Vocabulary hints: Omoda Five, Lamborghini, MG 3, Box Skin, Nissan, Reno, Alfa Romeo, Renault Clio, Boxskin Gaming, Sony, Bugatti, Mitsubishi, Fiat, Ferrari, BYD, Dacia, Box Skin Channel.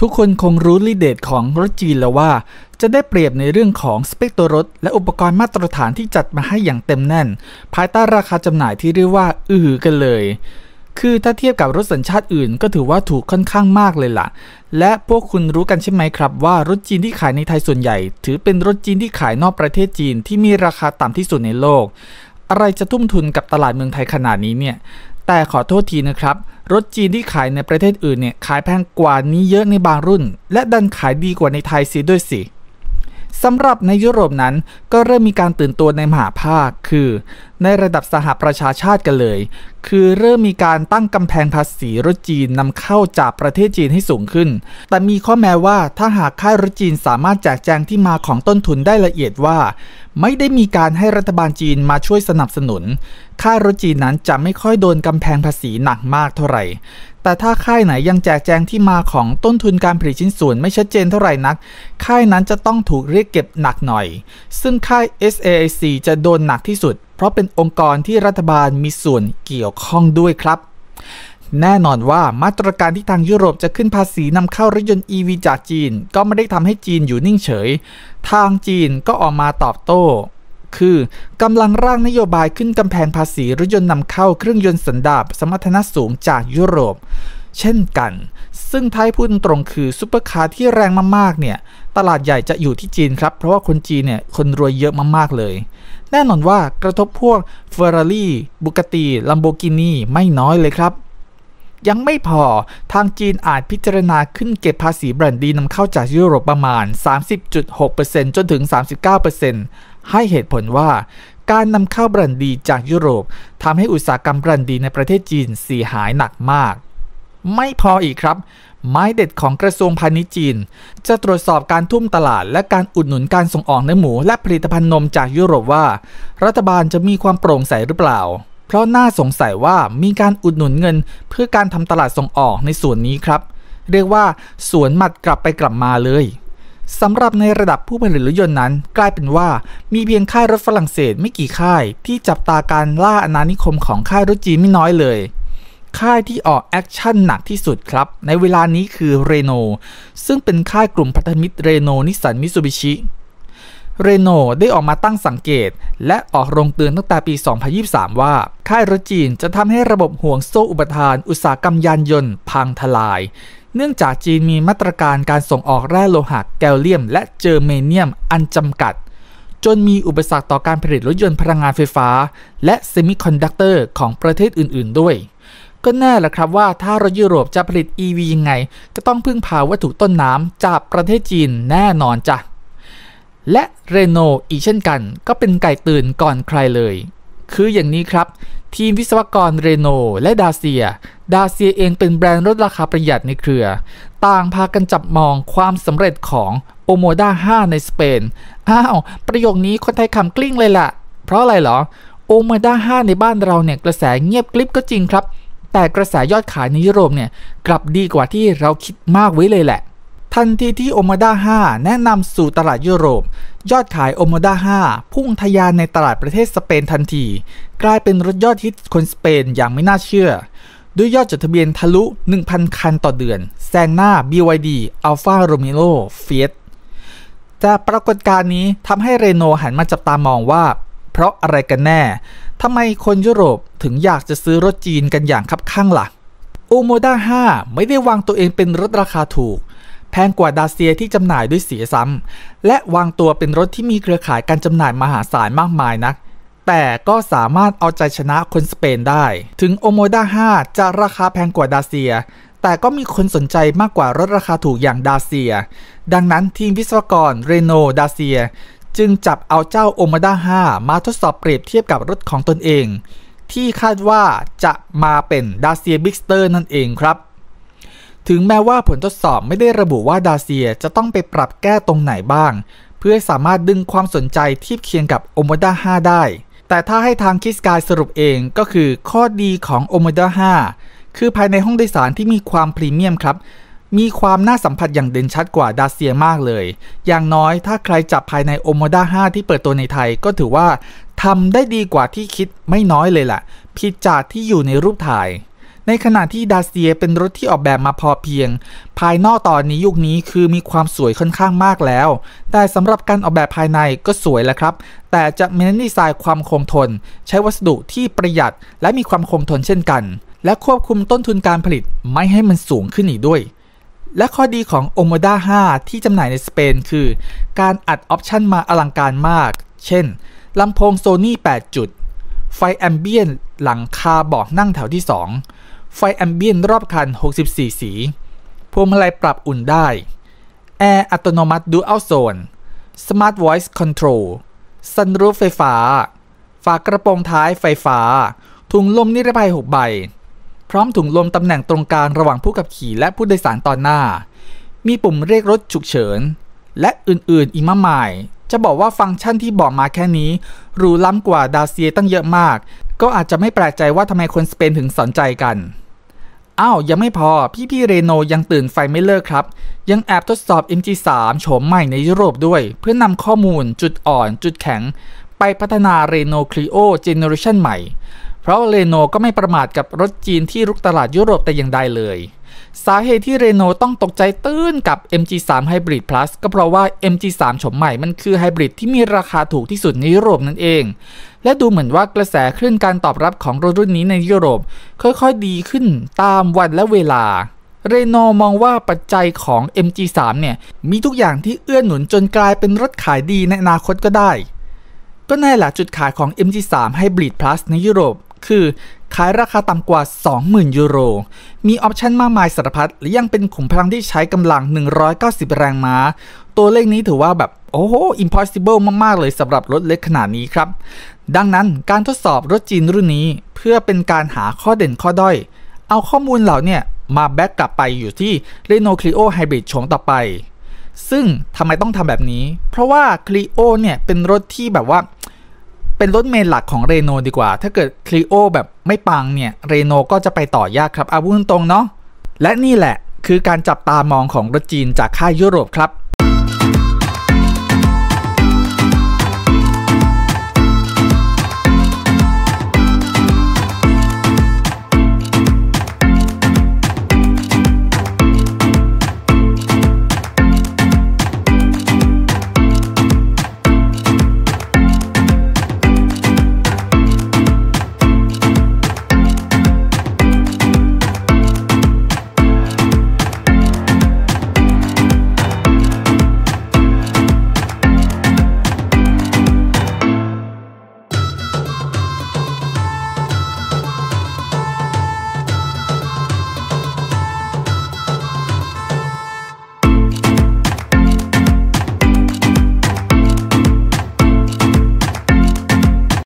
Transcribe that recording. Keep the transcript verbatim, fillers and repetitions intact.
ทุกคนคงรู้ลีเดตของรถจีนแล้วว่าจะได้เปรียบในเรื่องของสเปคตัวรถและอุปกรณ์มาตรฐานที่จัดมาให้อย่างเต็มแน่นภายใต้ราคาจำหน่ายที่เรียกว่าอือกันเลยคือถ้าเทียบกับรถสัญชาติอื่นก็ถือว่าถูกค่อนข้างมากเลยล่ะและพวกคุณรู้กันใช่ไหมครับว่ารถจีนที่ขายในไทยส่วนใหญ่ถือเป็นรถจีนที่ขายนอกประเทศจีนที่มีราคาต่ำที่สุดในโลกอะไรจะทุ่มทุนกับตลาดเมืองไทยขนาดนี้เนี่ยแต่ขอโทษทีนะครับรถจีนที่ขายในประเทศอื่นเนี่ยขายแพงกว่านี้เยอะในบางรุ่นและดันขายดีกว่าในไทยเสียด้วยสิสำหรับในยุโรปนั้นก็เริ่มมีการตื่นตัวในมหาภาคคือในระดับสหประชาชาติกันเลยคือเริ่มมีการตั้งกำแพงภาษีรถจีนนำเข้าจากประเทศจีนให้สูงขึ้นแต่มีข้อแม้ว่าถ้าหากค่ายรถจีนสามารถแจกแจงที่มาของต้นทุนได้ละเอียดว่าไม่ได้มีการให้รัฐบาลจีนมาช่วยสนับสนุนค่ายรถจีนนั้นจะไม่ค่อยโดนกำแพงภาษีหนักมากเท่าไหร่แต่ถ้าค่ายไหนยังแจกแจงที่มาของต้นทุนการผลิตชิ้นส่วนไม่ชัดเจนเท่าไหร่นักค่ายนั้นจะต้องถูกเรียกเก็บหนักหน่อยซึ่งค่าย เอส เอ ไอ ซี จะโดนหนักที่สุดเพราะเป็นองค์กรที่รัฐบาลมีส่วนเกี่ยวข้องด้วยครับแน่นอนว่ามาตรการที่ทางยุโรปจะขึ้นภาษีนำเข้ารถยนต์ อี วี จากจีนก็ไม่ได้ทำให้จีนอยู่นิ่งเฉยทางจีนก็ออกมาตอบโต้คือกำลังร่างนโยบายขึ้นกำแพงภาษีรถยนต์นำเข้าเครื่องยนต์สันดาปสมรรถนะสูงจากยุโรปเช่นกันซึ่งท้ายพูดตรงคือซุปเปอร์คาร์ที่แรงมากๆเนี่ยตลาดใหญ่จะอยู่ที่จีนครับเพราะว่าคนจีนเนี่ยคนรวยเยอะมากๆเลยแน่นอนว่ากระทบพวก Ferrari บุกติ Lamborghini ไม่น้อยเลยครับยังไม่พอทางจีนอาจพิจารณาขึ้นเก็บภาษีแบรนด์ดีนำเข้าจากยุโรปประมาณ สามสิบจุดหกเปอร์เซ็นต์ จนถึง สามสิบเก้าเปอร์เซ็นต์ ให้เหตุผลว่าการนำเข้าแบรนด์ดีจากยุโรปทำให้อุตสาหกรรมแบรนด์ดีในประเทศจีนเสียหายหนักมากไม่พออีกครับไม้เด็ดของกระทรวงพาณิชย์จีนจะตรวจสอบการทุ่มตลาดและการอุดหนุนการส่งออกเนื้อหมูและผลิตภัณฑ์นมจากยุโรปว่ารัฐบาลจะมีความโปร่งใสหรือเปล่าเพราะน่าสงสัยว่ามีการอุดหนุนเงินเพื่อการทำตลาดส่งออกในส่วนนี้ครับเรียกว่าสวนหมัดกลับไปกลับมาเลยสำหรับในระดับผู้ผลิตรถยนต์นั้นกลายเป็นว่ามีเพียงค่ายรถฝรั่งเศสไม่กี่ค่ายที่จับตาการล่าอาณานิคมของค่ายรถจีนไม่น้อยเลยค่ายที่ออกแอคชั่นหนักที่สุดครับในเวลานี้คือ Renault ซึ่งเป็นค่ายกลุ่มพันธมิตร Renault นิสสันมิตซูบิชิเรโน่ได้ออกมาตั้งสังเกตและออกโรงเตือนตั้งแต่ปี สองพันยี่สิบสาม ว่าค่ายรถจีนจะทำให้ระบบห่วงโซ่อุปทานอุตสาหกรรมยานยนต์พังทลายเนื่องจากจีนมีมาตรการการส่งออกแร่โลหะแกลเลียมและเจอร์เมเนียมอันจำกัดจนมีอุปสรรคต่อการผลิตรถยนต์พลังงานไฟฟ้าและเซมิคอนดักเตอร์ของประเทศอื่นๆด้วยก็แน่แหละครับว่าถ้ารถยุโรปจะผลิต อี วี ยังไงก็ต้องพึ่งพาวัตถุต้นน้ำจากประเทศจีนแน่นอนจ้ะและเรโนอีกเช่นกันก็เป็นไก่ตื่นก่อนใครเลยคืออย่างนี้ครับทีมวิศวกรเรโนและดาเซียดาเซียเองเป็นแบรนด์รถราคาประหยัดในเครือต่างพากันจับมองความสำเร็จของ โอโมด้า ไฟว์ ในสเปนอ้าวประโยคนี้คนไทยขำกลิ้งเลยล่ะเพราะอะไรหรอ โอโมด้า ไฟว์ ในบ้านเราเนี่ยกระแสเงียบกลิบก็จริงครับแต่กระแสยอดขายในยุโรปเนี่ยกลับดีกว่าที่เราคิดมากไว้เลยแหละทันทีที่ โอโมด้า ไฟว์ แนะนำสู่ตลาดยุโรปยอดขาย โอโมด้า ไฟว์ พุ่งทะยานในตลาดประเทศสเปนทันทีกลายเป็นรถยอดฮิตคนสเปนอย่างไม่น่าเชื่อด้วยยอดจดทะเบียนทะลุ หนึ่งพัน คันต่อเดือนแซงหน้า บี วาย ดี Alfa Romeo Fiat แต่ปรากฏการณ์นี้ทำให้เรโนหันมาจับตามองว่าเพราะอะไรกันแน่ทำไมคนยุโรปถึงอยากจะซื้อรถจีนกันอย่างคับคั่งล่ะ โอโมด้า ไฟว์ ไม่ได้วางตัวเองเป็นรถราคาถูกแพงกว่าดาเซียที่จำหน่ายด้วยเสียซ้ำและวางตัวเป็นรถที่มีเครือข่ายการจำหน่ายมหาศาลมากมายนักแต่ก็สามารถเอาใจชนะคนสเปนได้ถึง โอโมด้า ไฟว์ จะราคาแพงกว่าดาเซียแต่ก็มีคนสนใจมากกว่ารถราคาถูกอย่างดาเซียดังนั้นทีมวิศวกรเรโนดาเซียจึงจับเอาเจ้า โอโมด้า ไฟว์ มาทดสอบเปรียบเทียบกับรถของตนเองที่คาดว่าจะมาเป็นดาเซียบิ๊กสเตอร์นั่นเองครับถึงแม้ว่าผลทดสอบไม่ได้ระบุว่าดาเซียจะต้องไปปรับแก้ตรงไหนบ้างเพื่อสามารถดึงความสนใจเทียบเคียงกับ โอโมด้า ไฟว์ ได้แต่ถ้าให้ทางคิสกายสรุปเองก็คือข้อดีของ โอโมด้า ไฟว์ คือภายในห้องโดยสารที่มีความพรีเมียมครับมีความน่าสัมผัสอย่างเด่นชัดกว่าดาเซียมากเลยอย่างน้อยถ้าใครจับภายใน โอโมด้า ไฟว์ ที่เปิดตัวในไทยก็ถือว่าทำได้ดีกว่าที่คิดไม่น้อยเลยล่ะผิดจากที่อยู่ในรูปถ่าย ในขณะที่ดาเซียเป็นรถที่ออกแบบมาพอเพียงภายนอกตอนนี้ยุคนี้คือมีความสวยค่อนข้างมากแล้วแต่สำหรับการออกแบบภายในก็สวยแหละครับแต่จะเน้นดีไซน์ความคงทนใช้วัสดุที่ประหยัดและมีความคงทนเช่นกันและควบคุมต้นทุนการผลิตไม่ให้มันสูงขึ้นอีกด้วยและข้อดีของ โอโมด้า ไฟว์ ที่จำหน่ายในสเปนคือการอัดออปชั่นมาอลังการมากเช่นลำโพง Sony แปด จุดไฟแอมเบียนหลังคาเบาะนั่งแถวที่สองไฟแอมเบียนรอบคันหกสิบสี่สีพวงมาลัยปรับอุ่นได้แอร์อัตโนมัติ Dual Zone Smart Voice Control ซันรูฟไฟฟ้าฝากระโปรงท้ายไฟฟ้าถุงลมนิรภัยหกใบพร้อมถุงลมตำแหน่งตรงกลางระหว่างผู้ขับขี่และผู้โดยสารตอนหน้ามีปุ่มเรียกรถฉุกเฉินและอื่นๆอีกมากมายจะบอกว่าฟังก์ชันที่บอกมาแค่นี้หรูล้ำกว่าดาเซียตั้งเยอะมากก็อาจจะไม่แปลกใจว่าทำไมคนสเปนถึงสนใจกันอ้าวยังไม่พอพี่ๆเรโนยังตื่นไฟไม่เลิกครับยังแอบทดสอบ เอ็ม จี สาม โฉมใหม่ในยุโรปด้วยเพื่อนำข้อมูลจุดอ่อนจุดแข็งไปพัฒนา Renault Clio Generation ใหม่เพราะเรโนก็ไม่ประมาทกับรถจีนที่รุกตลาดยุโรปแต่อย่างใดเลยสาเหตุที่เรโนต้องตกใจตื่นกับ เอ็ม จี สาม Hybrid Plus ก็เพราะว่า เอ็ม จี สาม โฉมใหม่มันคือไฮบริดที่มีราคาถูกที่สุดในยุโรปนั่นเองและดูเหมือนว่ากระแสคลื่นการตอบรับของรถรุ่นนี้ในยุโรปค่อยๆดีขึ้นตามวันและเวลาเรโนมองว่าปัจจัยของ เอ็ม จี สาม เนี่ยมีทุกอย่างที่เอื้อหนุนจนกลายเป็นรถขายดีในอนาคตก็ได้ก็นั่นแหละจุดขายของ เอ็ม จี สาม Hybrid Plus ในยุโรปคือขายราคาต่ำกว่า สองหมื่น ยูโรมีออปชั่นมากมายสารพัดและยังเป็นขุมพลังที่ใช้กำลังหนึ่งร้อยเก้าสิบแรงม้าตัวเลขนี้ถือว่าแบบโอ้โห impossible มากๆเลยสำหรับรถเล็กขนาดนี้ครับดังนั้นการทดสอบรถจีนรุ่นนี้เพื่อเป็นการหาข้อเด่นข้อด้อยเอาข้อมูลเหล่านี้มาแบ็กกลับไปอยู่ที่ Renault Clio Hybrid โฉมต่อไปซึ่งทำไมต้องทำแบบนี้เพราะว่า Clio เนี่ยเป็นรถที่แบบว่าเป็นรถเมนหลักของเรโนดีกว่าถ้าเกิด Clio แบบไม่ปังเนี่ยเรโนก็จะไปต่อยากครับเอาพูดตรงๆเนาะและนี่แหละคือการจับตามองของรถจีนจากค่ายยุโรปครับ